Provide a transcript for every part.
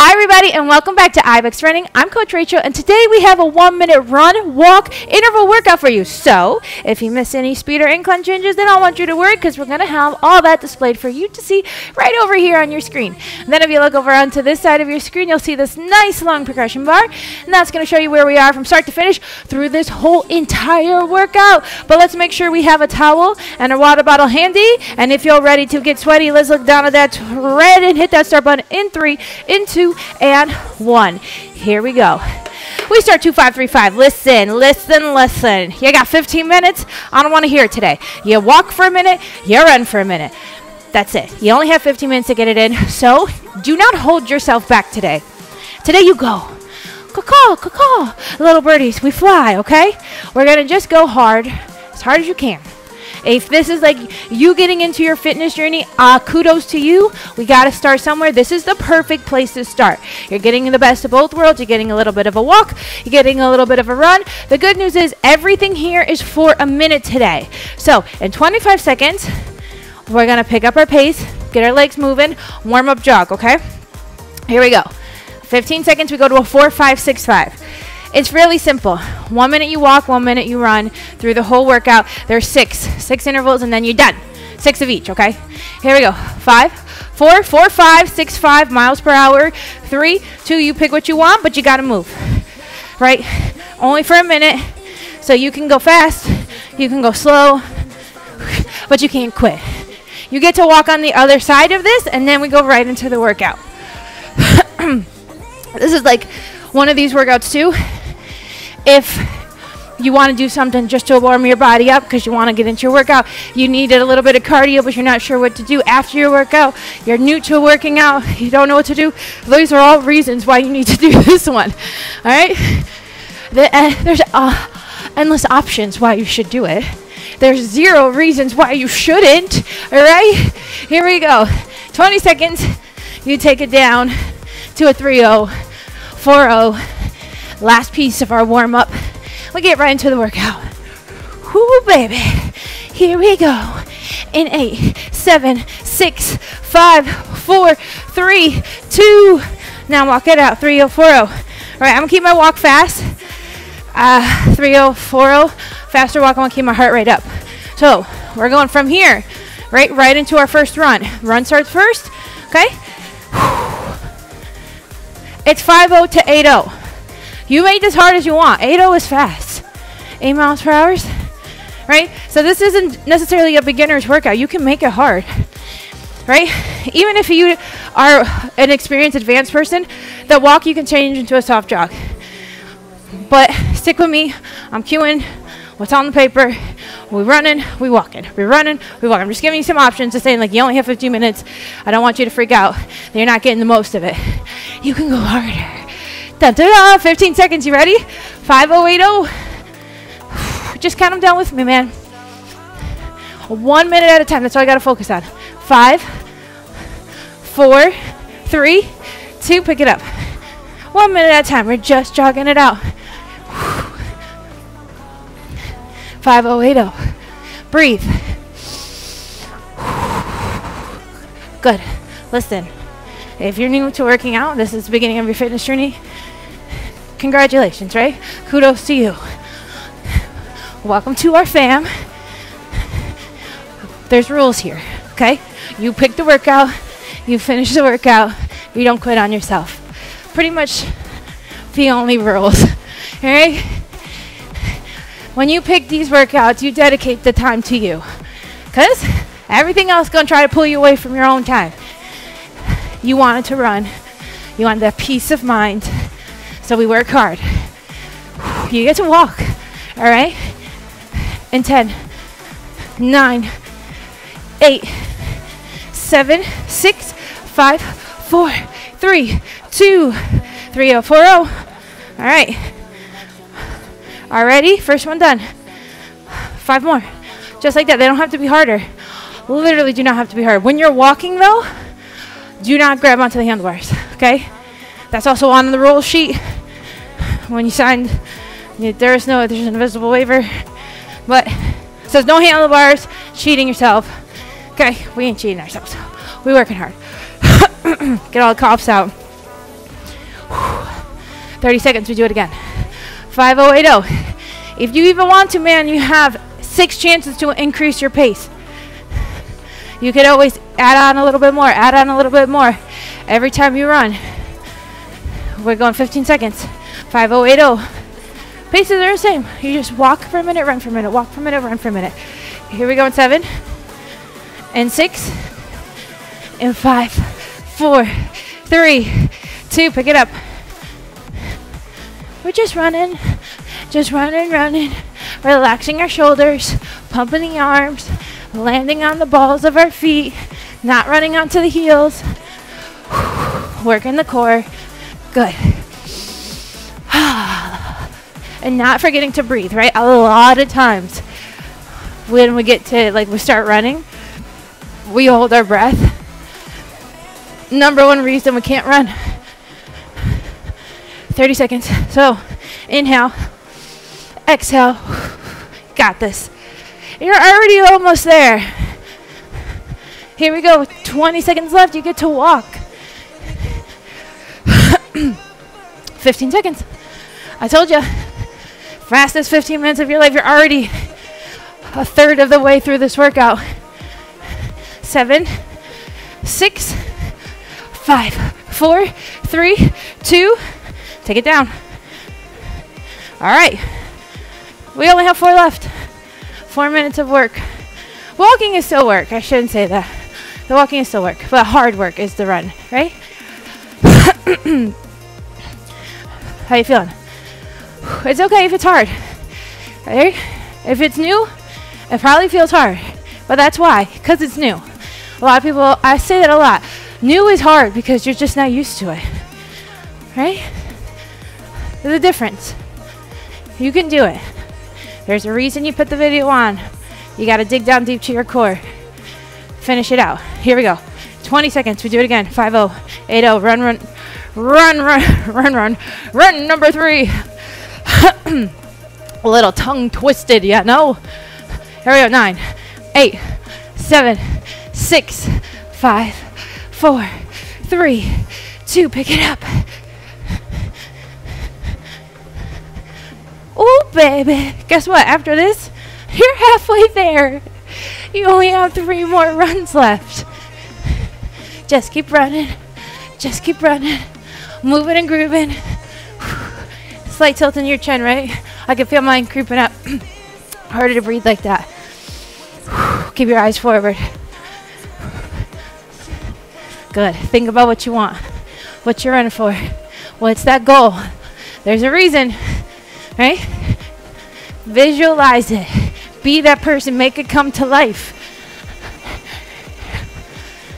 Hi everybody and welcome back to IBX Running. I'm Coach Rachael and today we have a 1 minute run, walk, interval workout for you. So if you miss any speed or incline changes, then I don't want you to worry because we're going to have all that displayed for you to see right over here on your screen. And then if you look over onto this side of your screen, you'll see this nice long progression bar and that's going to show you where we are from start to finish through this whole entire workout. But let's make sure we have a towel and a water bottle handy, and if you're ready to get sweaty, let's look down at that red and hit that start button in 3, in 2, and 1. Here we go. We start 2, 5, 3, 5. Listen, listen, listen. You got 15 minutes. I don't want to hear it today. You walk for a minute, you run for a minute. That's it. You only have 15 minutes to get it in. So do not hold yourself back today. Today you go. Caw-caw, caw-caw. Little birdies, we fly, okay? We're going to just go hard as you can. If this is like you getting into your fitness journey, kudos to you. We got to start somewhere. This is the perfect place to start. You're getting the best of both worlds. You're getting a little bit of a walk. You're getting a little bit of a run. The good news is everything here is for a minute today. So in 25 seconds, we're going to pick up our pace, get our legs moving, warm up jog, okay? Here we go. 15 seconds, we go to a 4, 5, 6, 5. It's really simple. 1 minute you walk, 1 minute you run through the whole workout. There's six intervals and then you're done. 6 of each, okay? Here we go. 5, 4, 4, 5, 6, 5 miles per hour. 3, 2, you pick what you want, but you gotta move, right? Only for a minute. So you can go fast, you can go slow, but you can't quit. You get to walk on the other side of this and then we go right into the workout. This is like one of these workouts too. If you want to do something just to warm your body up because you want to get into your workout, you needed a little bit of cardio but you're not sure what to do after your workout, you're new to working out, you don't know what to do, those are all reasons why you need to do this one, all right? There's endless options why you should do it. There's 0 reasons why you shouldn't, all right? Here we go. 20 seconds, you take it down to a 3-0, 4-0. Last piece of our warm-up. We get right into the workout. Whoo, baby. Here we go. In 8, 7, 6, 5, 4, 3, 2. Now walk it out. 3-0, 4-0. All right, I'm going to keep my walk fast. 3-0, 4-0. Faster walk, I'm going to keep my heart rate up. So we're going from here, right into our first run. Run starts first, okay? It's 5-0 to 8-0. You make this hard as you want. 8-0 is fast. 8 miles per hour, right? So this isn't necessarily a beginner's workout. You can make it hard, right? Even if you are an experienced, advanced person, the walk you can change into a soft jog. But stick with me. I'm cueing what's on the paper. We're running, we're walking. We're running, we're walking. I'm just giving you some options, just saying like you only have 15 minutes. I don't want you to freak out that you're not getting the most of it. You can go harder. Dun, dun, dun. 15 seconds, you ready? 5-0, 8-0. Just count them down with me, man. 1 minute at a time, that's all I gotta focus on. 5, 4, 3, 2, pick it up. 1 minute at a time, we're just jogging it out. 5-0, 8-0, breathe. Good, listen. If you're new to working out, this is the beginning of your fitness journey, congratulations, right? Kudos to you. Welcome to our fam. There's rules here, okay? You pick the workout, you finish the workout, you don't quit on yourself. Pretty much the only rules, all right? When you pick these workouts, you dedicate the time to you because everything else is going to try to pull you away from your own time. You wanted to run. You wanted that peace of mind. So we work hard. You get to walk, all right? In 10, 9, 8, 7, 6, 5, 4, 3, 2, 3-0, 4-0. All right. Already, first one done. 5 more. Just like that. They don't have to be harder. Literally do not have to be hard. When you're walking, though, do not grab onto the handlebars, okay? That's also on the roll sheet. When you signed, there's an invisible waiver, but it says no handlebars, cheating yourself. Okay, we ain't cheating ourselves. We working hard. Get all the coughs out. 30 seconds, we do it again. 5080. If you even want to, man, you have 6 chances to increase your pace. You could always add on a little bit more, add on a little bit more. Every time you run, we're going 15 seconds, 5080. Paces are the same. You just walk for a minute, run for a minute, walk for a minute, run for a minute. Here we go in 7 and 6 and 5, 4, 3, 2, pick it up. We're just running, running, relaxing our shoulders, pumping the arms, landing on the balls of our feet, not running onto the heels, working the core, good. And not forgetting to breathe, right? A lot of times when we get to, like, we start running, we hold our breath. Number 1 reason we can't run. 30 seconds, so inhale, exhale, got this. You're already almost there. Here we go, 20 seconds left, you get to walk. 15 seconds, I told you, fastest 15 minutes of your life, you're already a third of the way through this workout. 7, 6, 5, 4, 3, 2, take it down. All right, we only have 4 left. 4 minutes of work. Walking is still work, I shouldn't say that. The walking is still work, but hard work is the run, right? How you feeling? It's okay if it's hard, right? If it's new, it probably feels hard, but that's why, because it's new. A lot of people, I say that a lot. New is hard because you're just not used to it, right? There's a difference. You can do it. There's a reason you put the video on. You gotta dig down deep to your core. Finish it out. Here we go. 20 seconds, we do it again. 5080, run, run, run, run, run, run, run, number 3. A little tongue twisted, yeah, no? Here we go, 9, 8, 7, 6, 5, 4, 3, 2, pick it up. Oh, baby. Guess what? After this, you're halfway there. You only have 3 more runs left. Just keep running. Just keep running. Moving and grooving. Slight tilt in your chin, right? I can feel mine creeping up. Harder to breathe like that. Keep your eyes forward. Good. Think about what you want. What you're running for. What's that goal? There's a reason. Right? Visualize it. Be that person. Make it come to life.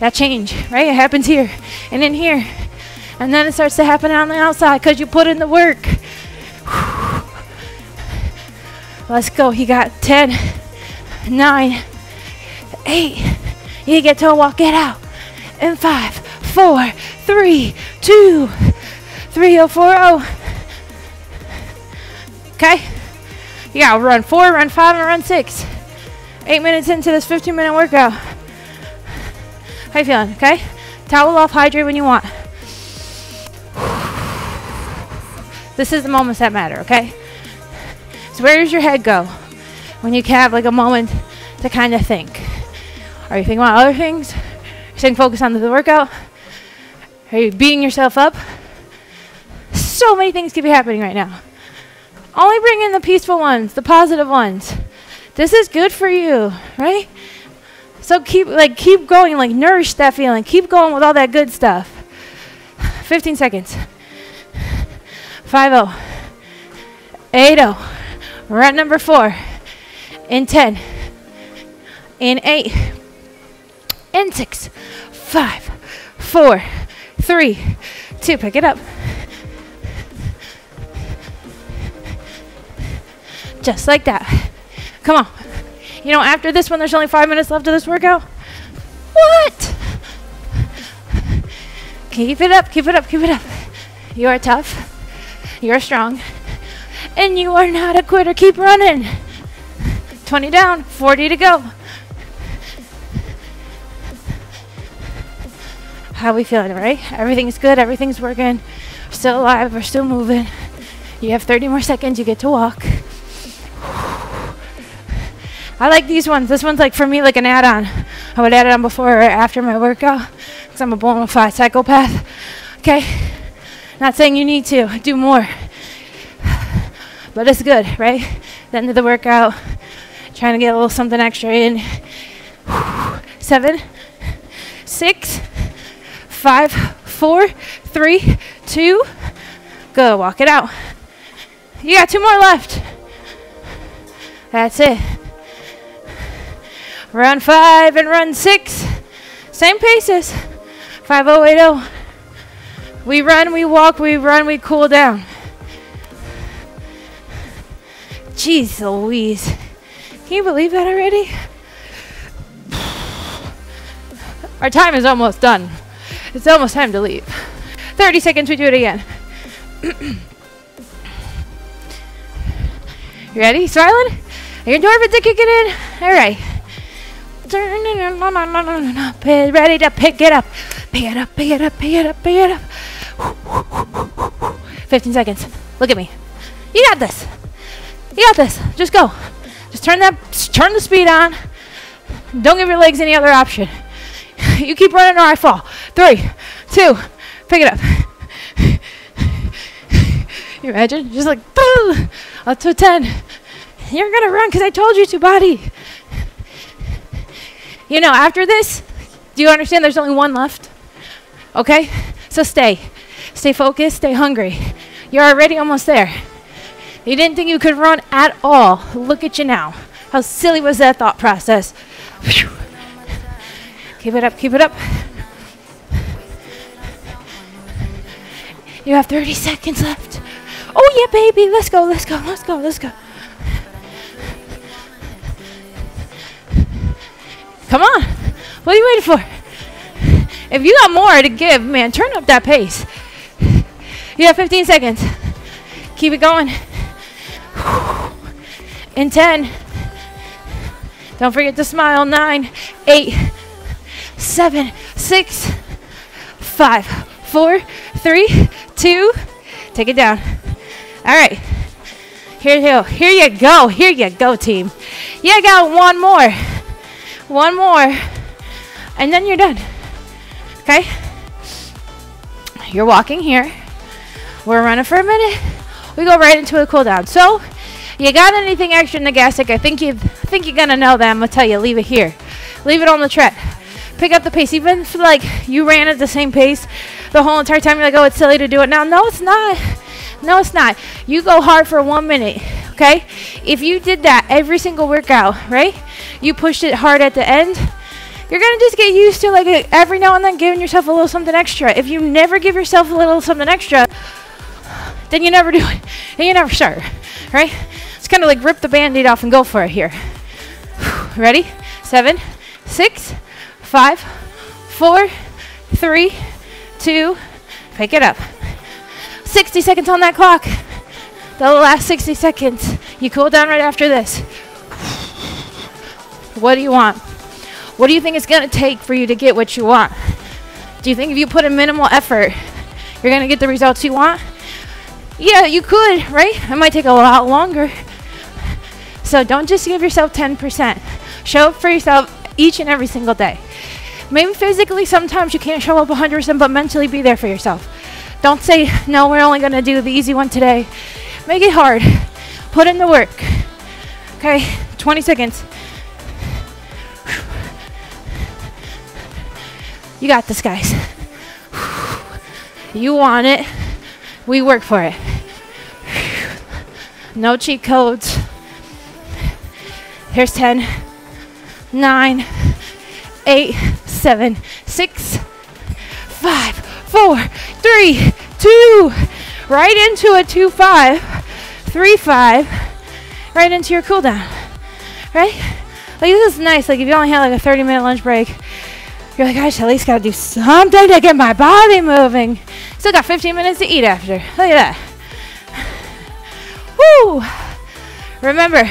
That change, right? It happens here and in here. And then it starts to happen on the outside because you put in the work. Whew. Let's go. You got 10, 9, 8. You get to walk it out. And 5, 4, 3, 2, 3040. Okay, you gotta run 4, run 5, and run 6. 8 minutes into this 15-minute workout. How you feeling, okay? Towel off, hydrate when you want. This is the moments that matter, okay? So where does your head go when you have like a moment to kind of think? Are you thinking about other things? Are you staying focused on the workout? Are you beating yourself up? So many things could be happening right now. Only bring in the peaceful ones, the positive ones. This is good for you, right? So keep going, like nourish that feeling. Keep going with all that good stuff. 15 seconds. 5080. We're at number 4. In 10. In 8. In 6. 5, 4, 3, 2. Pick it up. Just like that. Come on. You know, after this one, there's only 5 minutes left of this workout. What? Keep it up, keep it up, keep it up. You are tough. You're strong. And you are not a quitter. Keep running. 20 down, 40 to go. How we feeling, right? Everything's good, everything's working. still alive, we're still moving. You have 30 more seconds, you get to walk. I like these ones. This one's like, for me, like an add-on. I would add it on before or after my workout because I'm a bona fide psychopath. Okay? Not saying you need to do more, but it's good, right? At the end of the workout, trying to get a little something extra in. 7, 6, 5, 4, 3, 2, go. Walk it out. You got 2 more left. That's it. Round 5 and run 6. Same paces. 5-0-8-0. We run, we walk, we run, we cool down. Jeez Louise. Can you believe that already? Our time is almost done. It's almost time to leave. 30 seconds, we do it again. You ready? Smiling? Your endorphins are kicking in? All right. Ready to pick it up. Pick it up, pick it up, pick it up, pick it up. 15 seconds. Look at me. You got this. You got this. Just go. Just turn the speed on. Don't give your legs any other option. You keep running or I fall. 3, 2, pick it up. You imagine? Just like, boom, up to 10. You're gonna run because I told you to, body. You know, after this, do you understand there's only 1 left? Okay? So stay. Stay focused, stay hungry. You're already almost there. You didn't think you could run at all. Look at you now. How silly was that thought process? Whew. Keep it up, keep it up. You have 30 seconds left. Oh yeah, baby, let's go, let's go, let's go, let's go. Come on, what are you waiting for? If you got more to give, man, turn up that pace. You have 15 seconds. Keep it going. In 10, don't forget to smile. 9, 8, 7, 6, 5, 4, 3, 2, take it down. All right, here you go, team. You got 1 more, and then you're done. Okay, you're walking here. We're running for a minute. We go right into a cool down. So, you got anything extra in the gas tank? I think you're gonna know that. I'm gonna tell you, leave it here. Leave it on the tread. Pick up the pace. Even if like you ran at the same pace the whole entire time, you're like, oh, it's silly to do it now. No, it's not. No, it's not. You go hard for 1 minute, okay? If you did that every single workout, right? You pushed it hard at the end. You're gonna just get used to like every now and then giving yourself a little something extra. If you never give yourself a little something extra, then you never do it. And you never start, right? It's kind of like rip the Band-Aid off and go for it here. Ready? 7, 6, 5, 4, 3, 2, pick it up. 60 seconds on that clock. The last 60 seconds. You cool down right after this. What do you want? What do you think it's gonna take for you to get what you want? Do you think if you put in minimal effort, you're gonna get the results you want? Yeah, you could, right? It might take a lot longer. So don't just give yourself 10%. Show up for yourself each and every single day. Maybe physically sometimes you can't show up 100%, but mentally be there for yourself. Don't say, no, we're only gonna do the easy one today. Make it hard. Put in the work. Okay, 20 seconds. You got this, guys. You want it. We work for it. No cheat codes. Here's 10, 9, 8, 7, 6, 5, 4, 3, 2, right into a 2-5, 3-5, right into your cool down, right? Like this is nice, like if you only had like a 30-minute lunch break, you're like, I should at least gotta do something to get my body moving. Still got 15 minutes to eat after, look at that. Woo! Remember,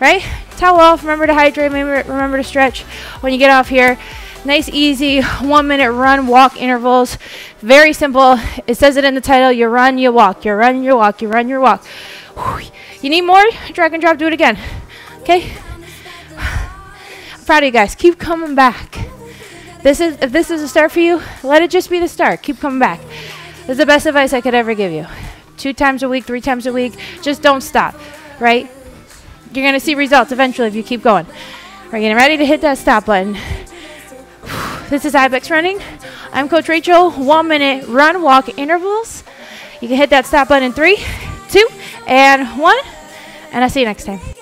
right? Towel off, remember to hydrate, remember to stretch when you get off here. Nice, easy 1 minute run, walk intervals. Very simple. It says it in the title. You run, you walk. You run, you walk. You run, you walk. You need more? Drag and drop. Do it again. Okay? I'm proud of you guys. Keep coming back. If this is a start for you, let it just be the start. Keep coming back. This is the best advice I could ever give you. 2 times a week, 3 times a week. Just don't stop, right? You're going to see results eventually if you keep going. We're getting ready to hit that stop button. This is IBX Running. I'm Coach Rachael. 1 minute run, walk, intervals. You can hit that stop button in 3, 2, and 1. And I'll see you next time.